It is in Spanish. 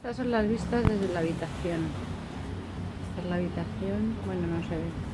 Estas son las vistas desde la habitación. Esta es la habitación, bueno, no se ve.